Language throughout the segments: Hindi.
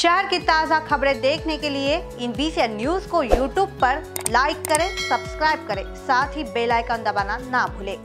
शहर की ताज़ा खबरें देखने के लिए इन बीसीएन न्यूज़ को यूट्यूब पर लाइक करें, सब्सक्राइब करें, साथ ही बेल आइकन दबाना ना भूलें।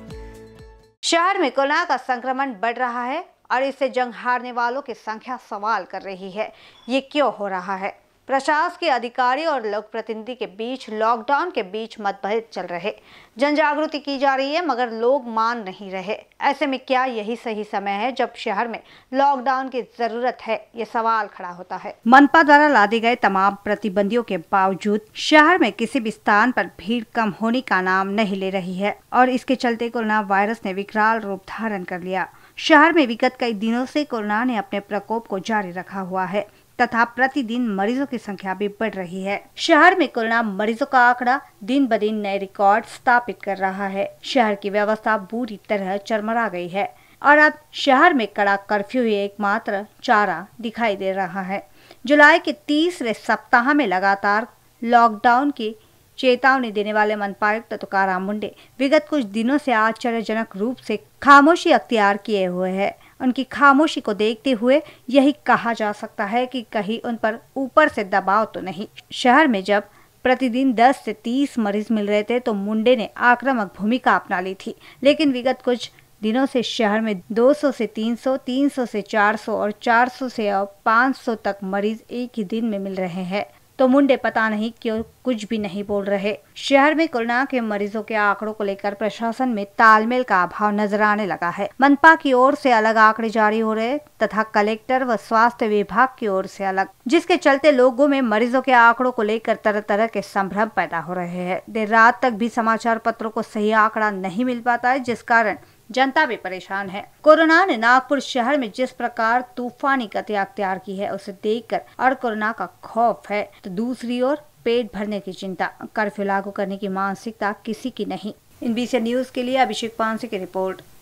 शहर में कोरोना का संक्रमण बढ़ रहा है और इससे जंग हारने वालों की संख्या सवाल कर रही है। ये क्यों हो रहा है? प्रशासन के अधिकारी और लोक प्रतिनिधि के बीच लॉकडाउन के बीच मतभेद चल रहे, जन जागृति की जा रही है मगर लोग मान नहीं रहे। ऐसे में क्या यही सही समय है जब शहर में लॉकडाउन की जरूरत है? ये सवाल खड़ा होता है। मनपा द्वारा लादे गए तमाम प्रतिबंधियों के बावजूद शहर में किसी भी स्थान पर भीड़ कम होने का नाम नहीं ले रही है और इसके चलते कोरोना वायरस ने विकराल रूप धारण कर लिया। शहर में विगत कई दिनों से कोरोना ने अपने प्रकोप को जारी रखा हुआ है तथा प्रतिदिन मरीजों की संख्या भी बढ़ रही है। शहर में कोरोना मरीजों का आंकड़ा दिन ब दिन नए रिकॉर्ड स्थापित कर रहा है। शहर की व्यवस्था बुरी तरह चरमरा गई है और अब शहर में कड़ा कर्फ्यू ही एकमात्र चारा दिखाई दे रहा है। जुलाई के तीसरे सप्ताह में लगातार लॉकडाउन की चेतावनी देने वाले मनपा आयुक्त तुकाराम मुंडे विगत कुछ दिनों से आश्चर्यजनक रूप से खामोशी अख्तियार किए हुए हैं। उनकी खामोशी को देखते हुए यही कहा जा सकता है कि कहीं उन पर ऊपर से दबाव तो नहीं। शहर में जब प्रतिदिन 10 से 30 मरीज मिल रहे थे तो मुंडे ने आक्रामक भूमिका अपना ली थी, लेकिन विगत कुछ दिनों से शहर में 200 से 300, 300 से 400 और 400 से अब 500 तक मरीज एक ही दिन में मिल रहे हैं तो मुंडे पता नहीं क्यों कुछ भी नहीं बोल रहे। शहर में कोरोना के मरीजों के आंकड़ों को लेकर प्रशासन में तालमेल का अभाव नजर आने लगा है। मनपा की ओर से अलग आंकड़े जारी हो रहे तथा कलेक्टर व स्वास्थ्य विभाग की ओर से अलग, जिसके चलते लोगों में मरीजों के आंकड़ों को लेकर तरह तरह के संभ्रम पैदा हो रहे हैं। देर रात तक भी समाचार पत्रों को सही आंकड़ा नहीं मिल पाता है, जिस कारण जनता भी परेशान है। कोरोना ने नागपुर शहर में जिस प्रकार तूफानी गति अख्तियार की है उसे देखकर और कोरोना का खौफ है तो दूसरी ओर पेट भरने की चिंता। कर्फ्यू लागू करने की मानसिकता किसी की नहीं। इन बीसीएन न्यूज़ के लिए अभिषेक पांडे की रिपोर्ट।